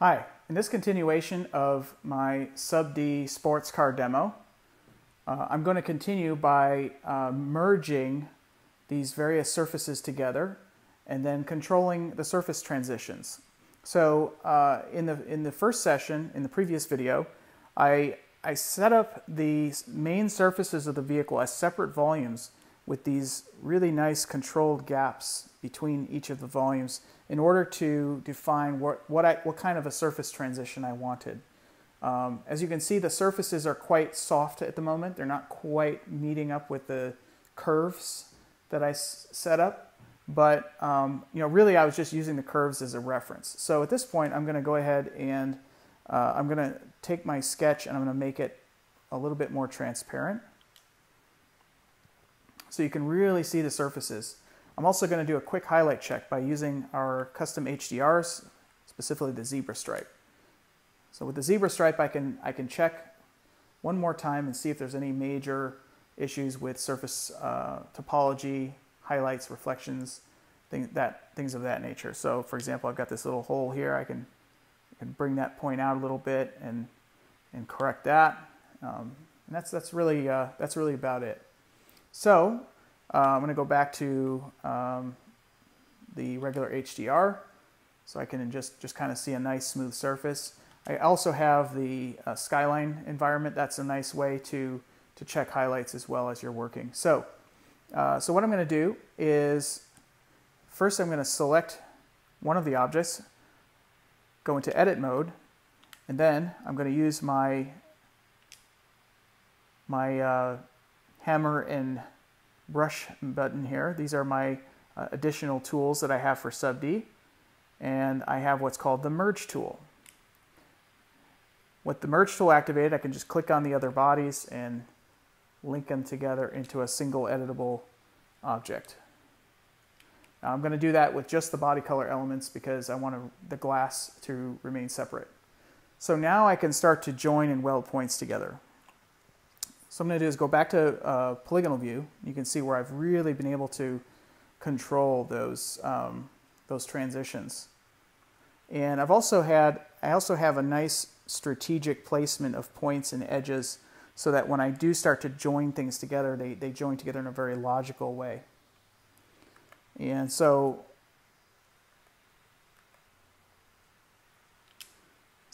Hi, in this continuation of my Sub-D sports car demo, I'm going to continue by merging these various surfaces together and then controlling the surface transitions. So in the first session, in the previous video, I set up the main surfaces of the vehicle as separate volumes with these really nice controlled gaps between each of the volumes in order to define what kind of a surface transition I wanted. As you can see, the surfaces are quite soft at the moment. They're not quite meeting up with the curves that I set up, but you know, really I was just using the curves as a reference. So at this point, I'm gonna go ahead and I'm gonna take my sketch and I'm gonna make it a little bit more transparent, so you can really see the surfaces. I'm also going to do a quick highlight check by using our custom HDRs, specifically the zebra stripe. So with the zebra stripe, I can check one more time and see if there's any major issues with surface topology, highlights, reflections, things of that nature. So for example, I've got this little hole here. I can bring that point out a little bit and correct that. And that's really about it. So I'm going to go back to the regular HDR so I can just kind of see a nice smooth surface. I also have the Skyline environment. That's a nice way to check highlights as well as you're working. So, so what I'm going to do is first I'm going to select one of the objects, go into edit mode, and then I'm going to use my hammer and brush button here. These are my additional tools that I have for Sub-D, and I have what's called the merge tool. With the merge tool activated, I can just click on the other bodies and link them together into a single editable object. Now I'm going to do that with just the body color elements because I want the glass to remain separate. So now I can start to join and weld points together. So I'm going to do is go back to polygonal view. You can see where I've really been able to control those transitions. And I've also had, I also have a nice strategic placement of points and edges so that when I do start to join things together, they join together in a very logical way. And so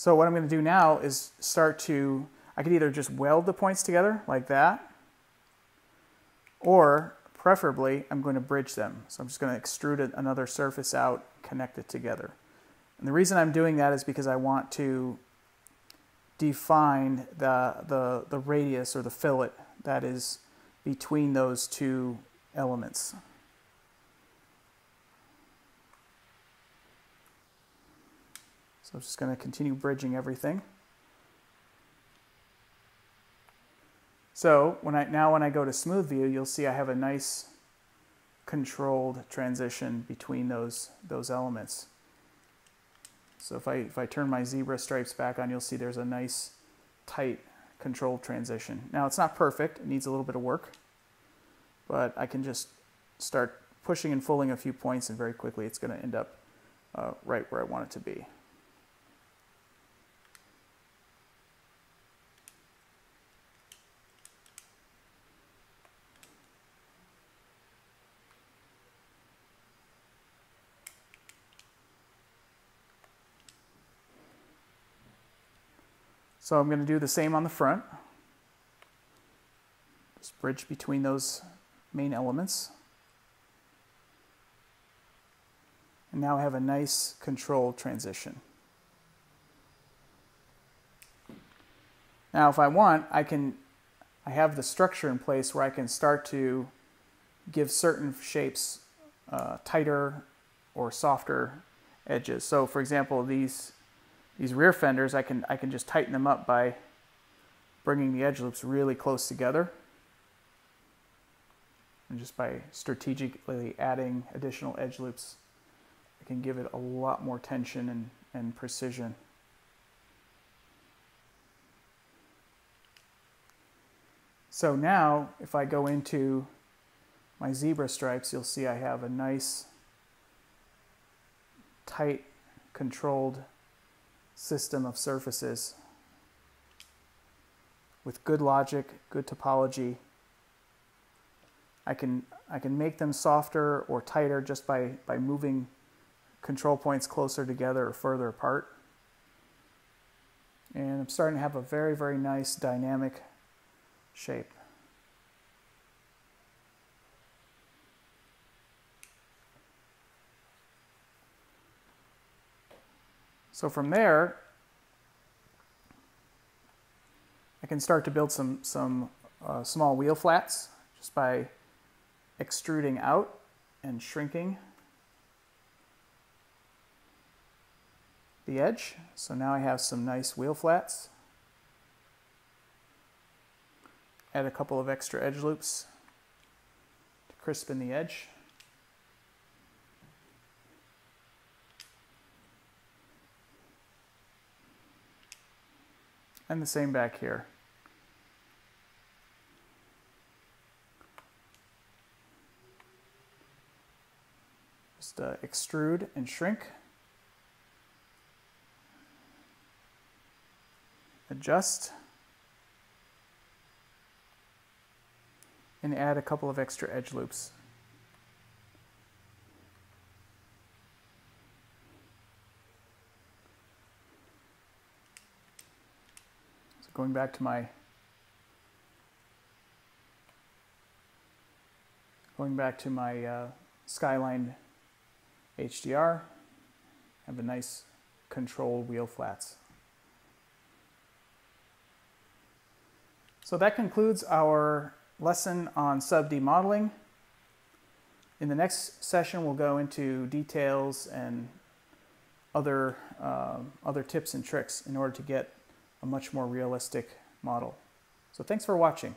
what I'm going to do now is start to, I could either just weld the points together like that, or preferably I'm going to bridge them. So I'm just going to extrude another surface out, connect it together. And the reason I'm doing that is because I want to define the radius or the fillet that is between those two elements. So I'm just going to continue bridging everything. So now when I go to Smooth View, you'll see I have a nice controlled transition between those elements. So if I turn my zebra stripes back on, you'll see there's a nice tight controlled transition. Now it's not perfect, it needs a little bit of work, but I can just start pushing and pulling a few points and very quickly it's going to end up right where I want it to be. So I'm going to do the same on the front. Just bridge between those main elements. And now I have a nice controlled transition. Now if I want, I have the structure in place where I can start to give certain shapes tighter or softer edges. So for example, these rear fenders, I can just tighten them up by bringing the edge loops really close together and just by strategically adding additional edge loops, I can give it a lot more tension and precision. So now if I go into my zebra stripes, you'll see I have a nice tight controlled system of surfaces with good logic, good topology. I can make them softer or tighter just by moving control points closer together or further apart. And I'm starting to have a very, very nice dynamic shape. So from there, I can start to build some small wheel flats just by extruding out and shrinking the edge. So now I have some nice wheel flats. Add a couple of extra edge loops to crispen the edge. And the same back here. Just extrude and shrink. Adjust. And add a couple of extra edge loops. Going back to my, Skyline HDR, have a nice controlled wheel flats. So that concludes our lesson on Sub-D modeling. In the next session, we'll go into details and other tips and tricks in order to get a much more realistic model. So thanks for watching.